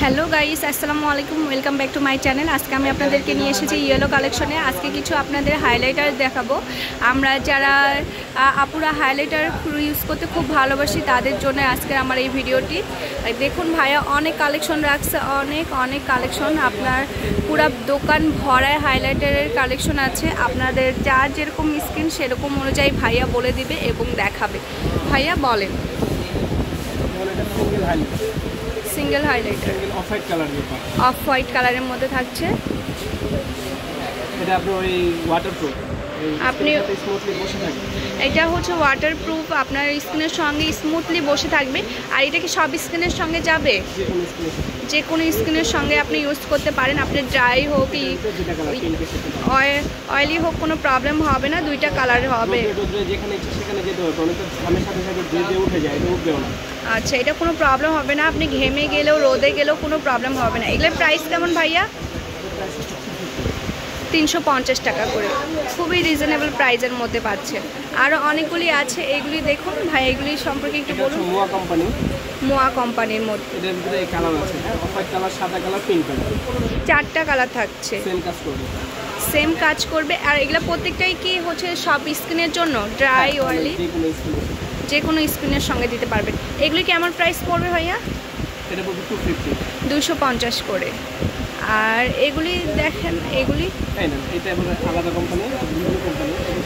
Hello guys अस्सलामु आलैकुम welcome back to my channel. आज के आमी आपनादेरके निये एसेछि येलो कलेक्शने। आज के किछु आपनादेर हाइलाइटार देखाबो। आमरा जारा आपुरा हाइलाइटार यूज करते खूब भालोबासी तादेर जोन्नो आजकेर आमार एई भिडियोटी। देखुन भाइया अनेक कलेक्शन राखछे, अनेक अनेक कलेक्शन, आपनार पुरा दोकान भराय हाइलाइटारेर कलेक्शन आछे। आपनादेर जार जेरकम स्किन सेरकम अनुयायी भाइया बोले दिबे एबं देखाबे। भाइया बोलेन single highlighter off white colour मध्य থাকছে। এটা আপনি ওই ওয়াটারপ্রুফ, আপনি স্মুথলি বসে থাকবে। এটা হচ্ছে ওয়াটারপ্রুফ, আপনার স্কিনের সঙ্গে স্মুথলি বসে থাকবে। আর এটা কি সব স্কিনের সঙ্গে যাবে? যে কোনো স্কিনের সঙ্গে আপনি ইউজ করতে পারেন। আপনি ড্রাই হোক কি অয়েলি হোক কোনো প্রবলেম হবে না। দুইটা কালার হবে, যেখানে ইচ্ছে সেখানে যেতে হবে। অনেক ঘামের সাথে সাথে দিয়ে উঠে যায়, এটা উঠবেও না। আচ্ছা, এটা কোনো প্রবলেম হবে না। আপনি ঘেমে গেলেও রোদে গেলেও কোনো প্রবলেম হবে না। এগুলোর প্রাইস কেমন ভাইয়া? 350 টাকা করে, খুবই রিজনেবল প্রাইজের মধ্যে পাচ্ছেন। আরও অনেকগুলি আছে, এগুলি দেখুন ভাই। এগুলি সম্পর্কে একটু বলুন। মোয়া কোম্পানির মধ্যে চারটা কালার থাকছে, সেম কাজ করবে। আর এগুলো প্রত্যেকটাই কি হচ্ছে সব স্কিনের জন্য, ড্রাই অয়েলি যে কোনো স্কিনের সঙ্গে দিতে পারবেন। এগুলি কেমন প্রাইস পড়বে ভাইয়া? 250 করে। আর এগুলি দেখেন, এগুলি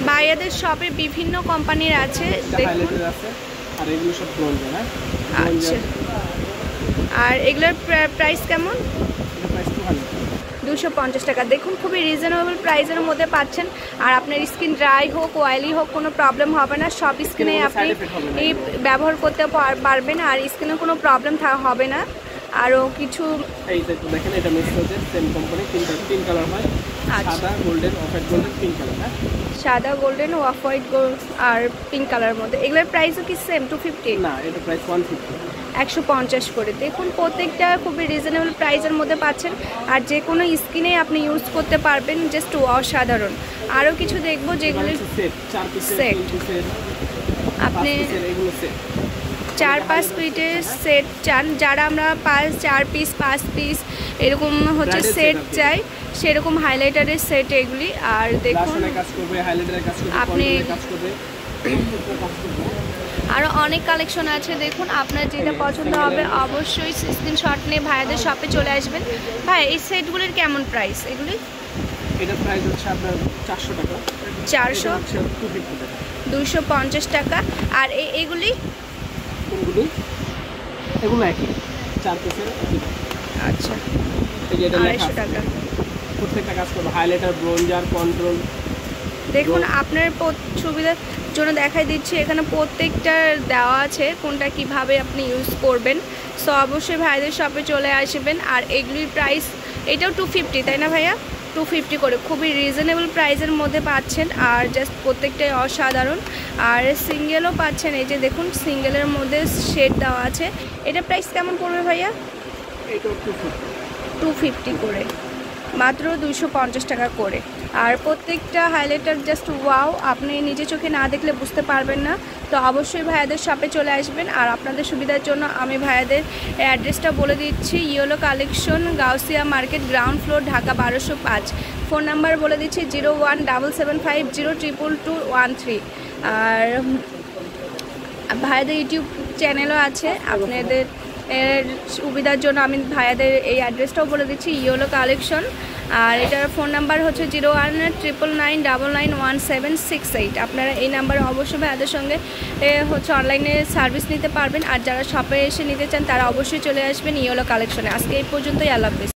ভাইয়াদের শপে বিভিন্ন কোম্পানির আছে। আর এগুলোর প্রাইস কেমন? 250 টাকা। দেখুন খুবই রিজনেবল প্রাইসের মধ্যে পাচ্ছেন। আর আপনার স্কিন ড্রাই হোক অয়েলি হোক কোনো প্রবলেম হবে না। সব স্কিনে আপনি ব্যবহার করতে পারবেন। আর স্কিনে কোনো প্রবলেম হবে না। আরও কিছু দেখেন, এটা মিক্স হচ্ছে, সেম কোম্পানি, তিন কালার হয়, সাদা golden off white golden pink colour. হ্যাঁ, সাদা গোল্ডেন অফ হোয়াইট গোল্ড আর পিঙ্ক কালারের মধ্যে। এগুলোর প্রাইসও কি সেম 250? না, এটা প্রাইস 150 করে। দেখুন প্রত্যেকটা খুবই রিজনেবল প্রাইসের মধ্যে পাচ্ছেন। আর যে কোনো স্কিনে আপনি ইউজ করতে পারবেন, জাস্ট অসাধারণ। আরও কিছু দেখবো যেগুলো সেট, আপনি চার পাঁচ পিসের সেট চান। যারা আমরা চার পিস পাঁচ পিস এরকম হচ্ছে সেট চাই, সেরকম হাইলাইটারের সেট এগুলি। আর দেখুন আপনি আরও অনেক কালেকশন আছে। দেখুন আপনার যেটা পছন্দ হবে অবশ্যই স্ক্রিনশট নিয়ে ভাইয়াদের শপে চলে আসবেন। ভাই এই সেটগুলির কেমন প্রাইস? এগুলি এটা প্রাইস হচ্ছে আপনার 400 টাকা, 250 টাকা। আর এইগুলি দেখুন আপনার সুবিধার জন্য দেখাই দিচ্ছি। এখানে প্রত্যেকটা দেওয়া আছে, কোনটা কিভাবে আপনি ইউজ করবেন। সো অবশ্যই ভাইদের শপে চলে আসবেন। আর এগুলির প্রাইস এটাও 250, তাই না ভাইয়া? 250 করে, খুবই রিজনেবল প্রাইসের মধ্যে পাচ্ছেন। আর জাস্ট প্রত্যেকটাই অসাধারণ। আর সিঙ্গেলও পাচ্ছেন, এই যে দেখুন সিঙ্গেলের মধ্যে শেড দেওয়া আছে। এটা প্রাইস কেমন পড়বে ভাইয়া? 250 করে, মাত্র 250 টাকা করে। আর প্রত্যেকটা হাইলাইটার জাস্ট ওয়াও, আপনি নিজে চোখে না দেখলে বুঝতে পারবেন না। তো অবশ্যই ভাইয়াদের শপে চলে আসবেন। আর আপনাদের সুবিধার জন্য আমি ভাইয়াদের অ্যাড্রেসটা বলে দিচ্ছি। Yellow collection, Gausia market, ground floor, Dhaka 1205। Phone number বলে দিচ্ছি 01775022213। আর ভাইয়াদের ইউটিউব চ্যানেলও আছে। আপনাদের এর সুবিধার জন্য আমি ভাইয়াদের এই অ্যাড্রেসটাও বলে দিচ্ছি, ইয়েলো কালেকশন। আর এটার ফোন নাম্বার হচ্ছে 01999991768। আপনারা এই নাম্বারে অবশ্যই ভাইয়াদের সঙ্গে হচ্ছে অনলাইনে সার্ভিস নিতে পারবেন। আর যারা শপে এসে নিতে চান তারা অবশ্যই চলে আসবেন ইয়েলো কালেকশনে। আজকে এই পর্যন্তই, আল্লাহ হাফেজ।